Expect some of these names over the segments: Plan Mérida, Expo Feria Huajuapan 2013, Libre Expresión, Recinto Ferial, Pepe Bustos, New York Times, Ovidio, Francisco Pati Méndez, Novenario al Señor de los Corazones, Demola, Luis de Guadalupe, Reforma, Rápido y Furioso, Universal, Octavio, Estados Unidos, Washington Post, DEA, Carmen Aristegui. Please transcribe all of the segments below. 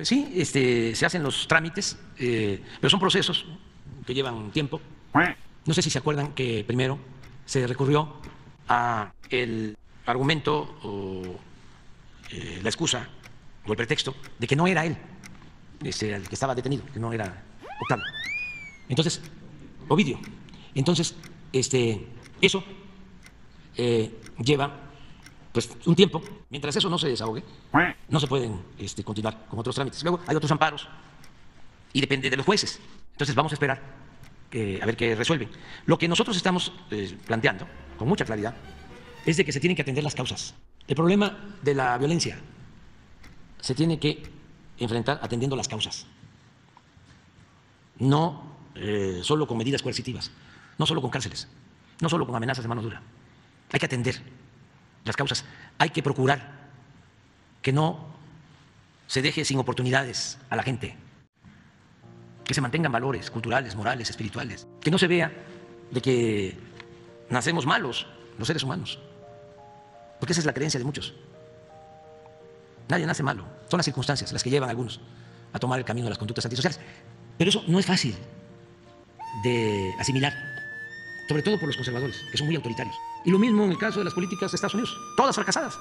Pues sí, se hacen los trámites, pero son procesos que llevan un tiempo. No sé si se acuerdan que primero se recurrió a el argumento o la excusa o el pretexto de que no era él el que estaba detenido, que no era Octavio. Entonces, Ovidio. Entonces, eso lleva pues un tiempo. Mientras eso no se desahogue, no se pueden continuar con otros trámites. Luego hay otros amparos y depende de los jueces. Entonces vamos a esperar a ver qué resuelven. Lo que nosotros estamos planteando con mucha claridad es de que se tienen que atender las causas. El problema de la violencia se tiene que enfrentar atendiendo las causas, no solo con medidas coercitivas, no solo con cárceles, no solo con amenazas de mano dura. Hay que atender las causas, hay que procurar que no se deje sin oportunidades a la gente, que se mantengan valores culturales, morales, espirituales, que no se vea de que nacemos malos los seres humanos, porque esa es la creencia de muchos. Nadie nace malo, son las circunstancias las que llevan a algunos a tomar el camino de las conductas antisociales. Pero eso no es fácil de asimilar, sobre todo por los conservadores, que son muy autoritarios. Y lo mismo en el caso de las políticas de Estados Unidos, todas fracasadas.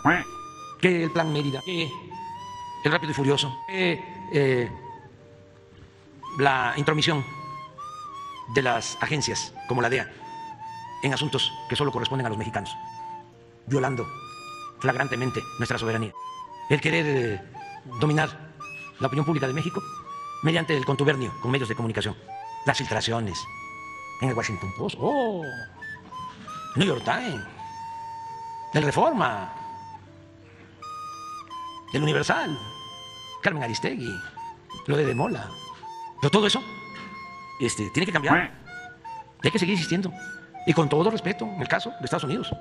Que el Plan Mérida, que el Rápido y Furioso, que la intromisión de las agencias como la DEA en asuntos que solo corresponden a los mexicanos, violando flagrantemente nuestra soberanía. El querer dominar la opinión pública de México mediante el contubernio con medios de comunicación, las filtraciones en el Washington Post, New York Times, el Reforma, el Universal, Carmen Aristegui, lo de Demola. Pero todo eso tiene que cambiar, hay que seguir insistiendo, y con todo respeto en el caso de Estados Unidos.